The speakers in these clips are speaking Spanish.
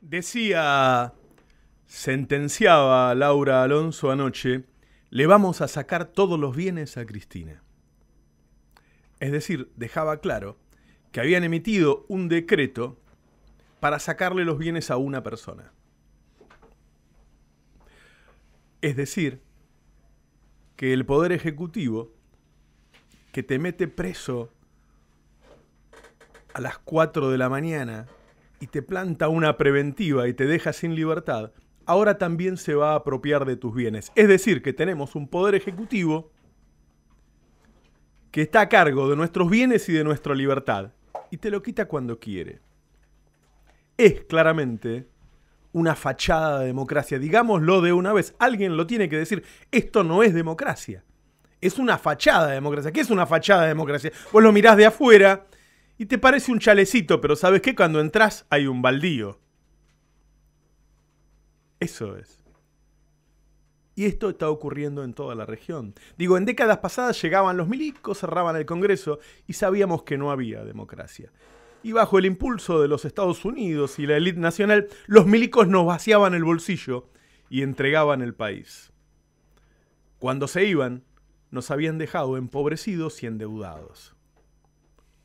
Decía, sentenciaba Laura Alonso anoche, le vamos a sacar todos los bienes a Cristina. Es decir, dejaba claro que habían emitido un decreto para sacarle los bienes a una persona. Es decir, que el Poder Ejecutivo, que te mete preso a las 4 de la mañana y te planta una preventiva y te deja sin libertad, ahora también se va a apropiar de tus bienes. Es decir, que tenemos un Poder Ejecutivo que está a cargo de nuestros bienes y de nuestra libertad y te lo quita cuando quiere. Es claramente una fachada de democracia. Digámoslo de una vez, alguien lo tiene que decir. Esto no es democracia, es una fachada de democracia. ¿Qué es una fachada de democracia? Vos lo mirás de afuera y te parece un chalecito, pero ¿sabes qué? Cuando entrás hay un baldío. Eso es. Y esto está ocurriendo en toda la región. Digo, en décadas pasadas llegaban los milicos, cerraban el Congreso y sabíamos que no había democracia. Y bajo el impulso de los Estados Unidos y la élite nacional, los milicos nos vaciaban el bolsillo y entregaban el país. Cuando se iban, nos habían dejado empobrecidos y endeudados.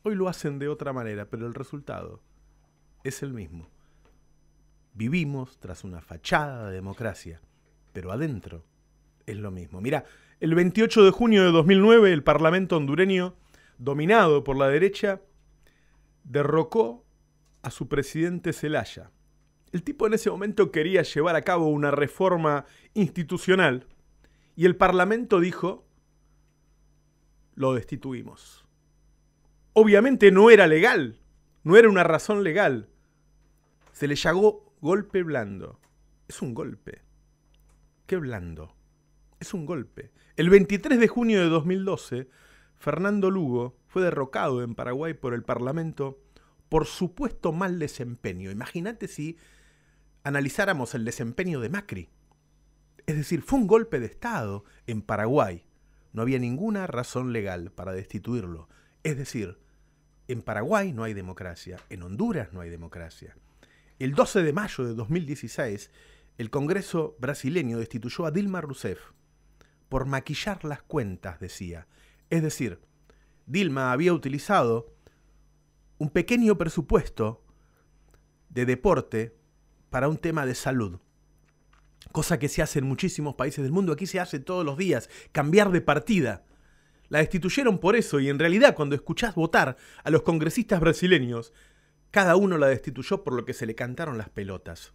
Hoy lo hacen de otra manera, pero el resultado es el mismo. Vivimos tras una fachada de democracia, pero adentro es lo mismo. Mirá, el 28 de junio de 2009, el Parlamento hondureño, dominado por la derecha, derrocó a su presidente Zelaya. El tipo en ese momento quería llevar a cabo una reforma institucional y el Parlamento dijo, lo destituimos. Obviamente no era legal, no era una razón legal. Se le llamó golpe blando. Es un golpe. ¿Qué blando? Es un golpe. El 23 de junio de 2012, Fernando Lugo fue derrocado en Paraguay por el Parlamento por supuesto mal desempeño. Imagínate si analizáramos el desempeño de Macri. Es decir, fue un golpe de Estado en Paraguay. No había ninguna razón legal para destituirlo. Es decir, en Paraguay no hay democracia, en Honduras no hay democracia. El 12 de mayo de 2016, el Congreso brasileño destituyó a Dilma Rousseff por maquillar las cuentas, decía. Es decir, Dilma había utilizado un pequeño presupuesto de deporte para un tema de salud. Cosa que se hace en muchísimos países del mundo. Aquí se hace todos los días. Cambiar de partida. La destituyeron por eso. Y en realidad, cuando escuchás votar a los congresistas brasileños, cada uno la destituyó por lo que se le cantaron las pelotas.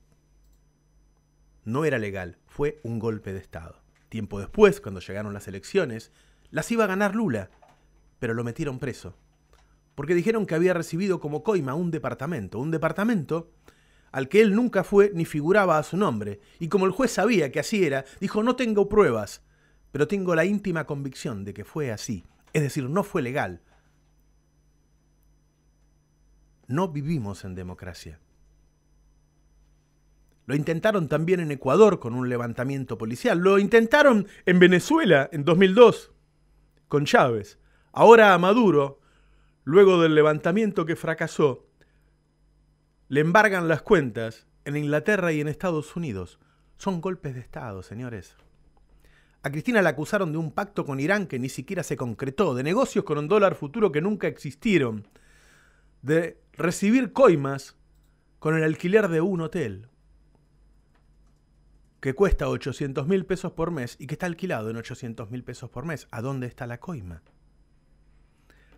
No era legal. Fue un golpe de Estado. Tiempo después, cuando llegaron las elecciones, las iba a ganar Lula, pero lo metieron preso. Porque dijeron que había recibido como coima un departamento al que él nunca fue ni figuraba a su nombre. Y como el juez sabía que así era, dijo, no tengo pruebas, pero tengo la íntima convicción de que fue así. Es decir, no fue legal. No vivimos en democracia. Lo intentaron también en Ecuador con un levantamiento policial. Lo intentaron en Venezuela en 2002. Con Chávez. Ahora a Maduro, luego del levantamiento que fracasó, le embargan las cuentas en Inglaterra y en Estados Unidos. Son golpes de Estado, señores. A Cristina la acusaron de un pacto con Irán que ni siquiera se concretó, de negocios con un dólar futuro que nunca existieron, de recibir coimas con el alquiler de un hotel que cuesta 800.000 pesos por mes y que está alquilado en 800.000 pesos por mes. ¿A dónde está la coima?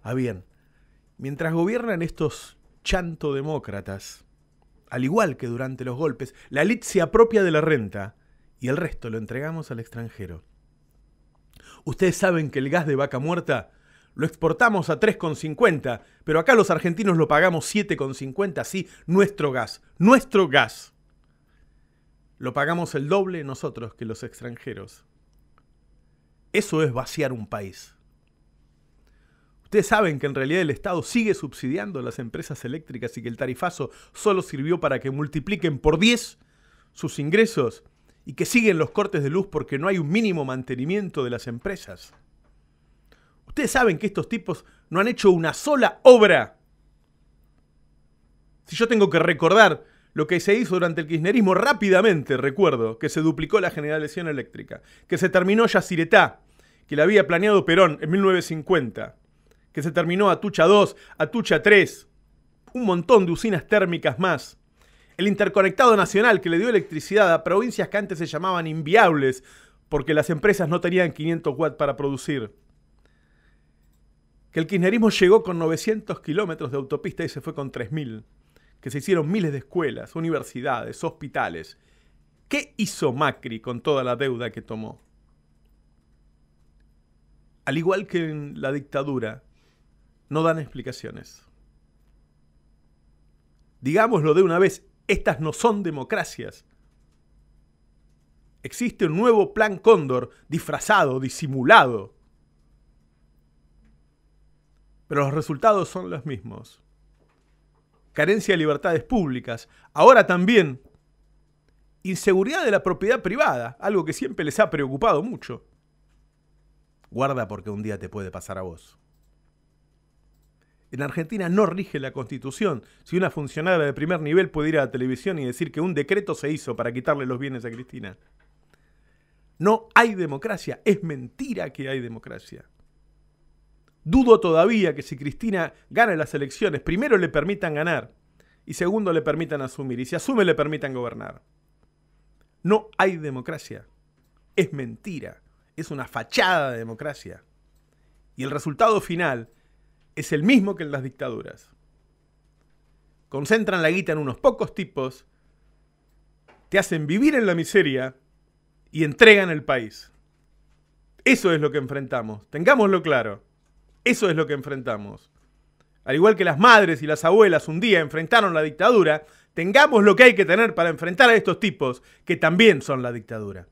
Ah, bien. Mientras gobiernan estos chantodemócratas, al igual que durante los golpes, la élite se apropia de la renta y el resto lo entregamos al extranjero. Ustedes saben que el gas de vaca muerta lo exportamos a 3,50, pero acá los argentinos lo pagamos 7,50, sí, nuestro gas. Nuestro gas. Lo pagamos el doble nosotros que los extranjeros. Eso es vaciar un país. Ustedes saben que en realidad el Estado sigue subsidiando las empresas eléctricas y que el tarifazo solo sirvió para que multipliquen por 10 sus ingresos y que siguen los cortes de luz porque no hay un mínimo mantenimiento de las empresas. Ustedes saben que estos tipos no han hecho una sola obra. Si yo tengo que recordar lo que se hizo durante el kirchnerismo rápidamente, recuerdo, que se duplicó la generación eléctrica, que se terminó Yaciretá, que la había planeado Perón en 1950, que se terminó Atucha II, Atucha III, un montón de usinas térmicas más, el interconectado nacional que le dio electricidad a provincias que antes se llamaban inviables porque las empresas no tenían 500 watts para producir, que el kirchnerismo llegó con 900 kilómetros de autopista y se fue con 3000, que se hicieron miles de escuelas, universidades, hospitales. ¿Qué hizo Macri con toda la deuda que tomó? Al igual que en la dictadura, no dan explicaciones. Digámoslo de una vez, estas no son democracias. Existe un nuevo plan Cóndor, disfrazado, disimulado. Pero los resultados son los mismos. Carencia de libertades públicas. Ahora también, inseguridad de la propiedad privada, algo que siempre les ha preocupado mucho. Guarda porque un día te puede pasar a vos. En Argentina no rige la Constitución. Si una funcionaria de primer nivel puede ir a la televisión y decir que un decreto se hizo para quitarle los bienes a Cristina. No hay democracia. Es mentira que hay democracia. Dudo todavía que si Cristina gana las elecciones, primero le permitan ganar y segundo le permitan asumir. Y si asume, le permitan gobernar. No hay democracia. Es mentira. Es una fachada de democracia. Y el resultado final es el mismo que en las dictaduras. Concentran la guita en unos pocos tipos, te hacen vivir en la miseria y entregan el país. Eso es lo que enfrentamos. Tengámoslo claro. Eso es lo que enfrentamos. Al igual que las madres y las abuelas un día enfrentaron la dictadura, tengamos lo que hay que tener para enfrentar a estos tipos que también son la dictadura.